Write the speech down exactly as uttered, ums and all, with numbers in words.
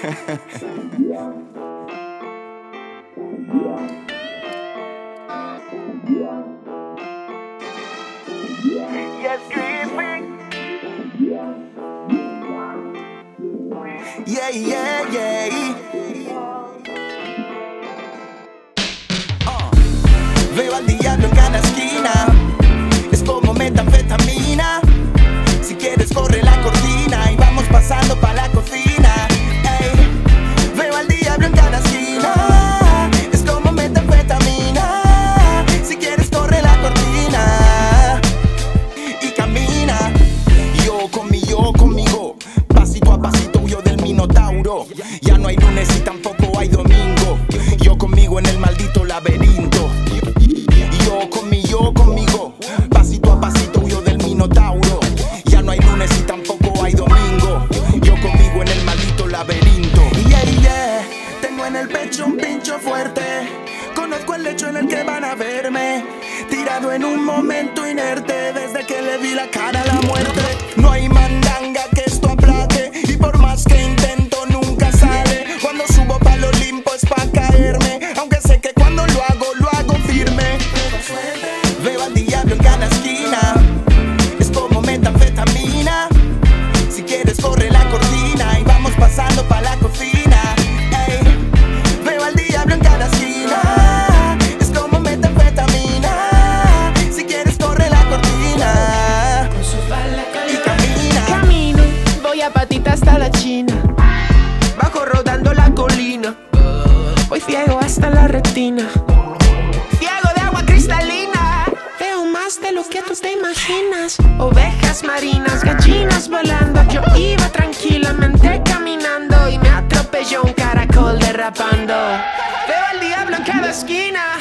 Yes, creepy. Yeah, yeah, yeah. Oh. Veo al diablo en cada esquina. Es como metanfetamina. Si quieres corre la cortina y vamos pasando pa' la cocina. Ey. Veo al diablo en cada esquina. Es como metanfetamina. Si quieres corre la cortina y camina. Yo con mi yo conmigo, pasito a pasito huyo del Minotauro. Ya no hay lunes y tampoco hay domingo. Yo conmigo en el maldito laberinto. Yo con mi yo conmigo, pasito a pasito huyo del Minotauro. No hay lunes y tampoco hay domingo. Yo conmigo en el maldito laberinto. Yeah, yeah. Tengo en el pecho un pincho fuerte. Conozco el lecho en el que van a verme, tirado en un momento inerte, desde que le vi la cara a la muerte. No hay mandanga que esto aplaque, y por más que intento nunca sale. Cuando subo pa'l Olimpo es pa' caerme, aunque sé que cuando lo hago, lo hago firme. Veo al diablo en cada esquina. Si quieres corre la cortina y vamos pasando pa' la cocina. Ey. Veo al diablo en cada esquina. Es como metanfetamina. Si quieres corre la cortina y camina. Camino, voy a patita hasta la China. Bajo rodando la colina. Voy ciego hasta la retina. Ciego de agua cristalina. Veo más de lo que tú te imaginas. Ovejas marinas, gallinas volando. Yo iba tranquilamente caminando y me atropelló un caracol derrapando. Veo al diablo en cada esquina.